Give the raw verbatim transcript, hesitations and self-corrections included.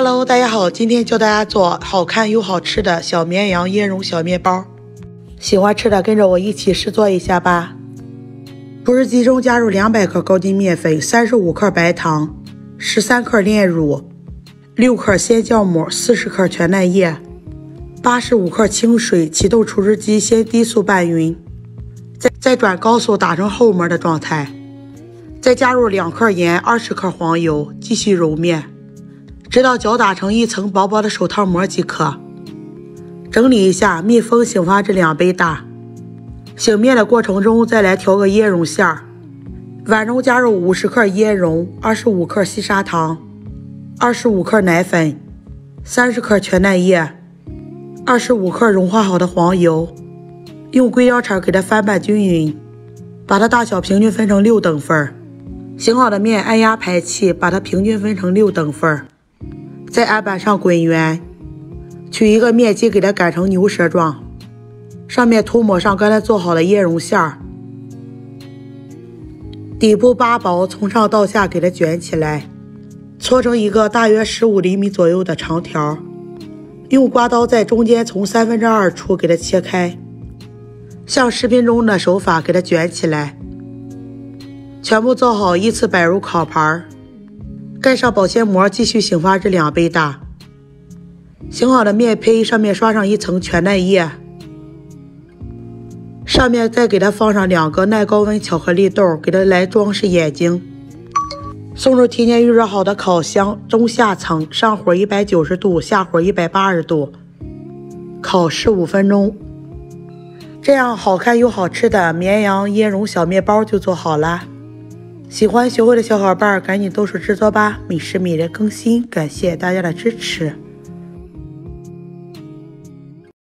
Hello， 大家好，今天教大家做好看又好吃的小绵羊椰蓉小面包，喜欢吃的跟着我一起试做一下吧。厨师机中加入两百克高筋面粉、三十五克白糖、十三克炼乳、六克鲜酵母、四十克全蛋液、八十五克清水，启动厨师机，先低速拌匀，再再转高速打成厚膜的状态，再加入两克盐、二十克黄油，继续揉面。 直到搅打成一层薄薄的手套膜即可。整理一下，密封醒发至两杯大。醒面的过程中，再来调个椰蓉馅儿。碗中加入五十克椰蓉、二十五克细砂糖、二十五克奶粉、三十克全蛋液、二十五克融化好的黄油，用硅胶铲给它翻拌均匀，把它大小平均分成六等份。醒好的面按压排气，把它平均分成六等份。 在案板上滚圆，取一个面筋给它擀成牛舌状，上面涂抹上刚才做好的椰蓉馅儿，底部扒薄，从上到下给它卷起来，搓成一个大约十五厘米左右的长条，用刮刀在中间从三分之二处给它切开，像视频中的手法给它卷起来，全部做好依次摆入烤盘。 盖上保鲜膜，继续醒发至两杯大。醒好的面胚上面刷上一层全蛋液，上面再给它放上两个耐高温巧克力豆，给它来装饰眼睛。送入提前预热好的烤箱中下层，上火一百九十度，下火一百八十度，烤十五分钟。这样好看又好吃的绵羊椰蓉小面包就做好了。 喜欢学会的小伙伴，赶紧动手制作吧！每时每日更新，感谢大家的支持。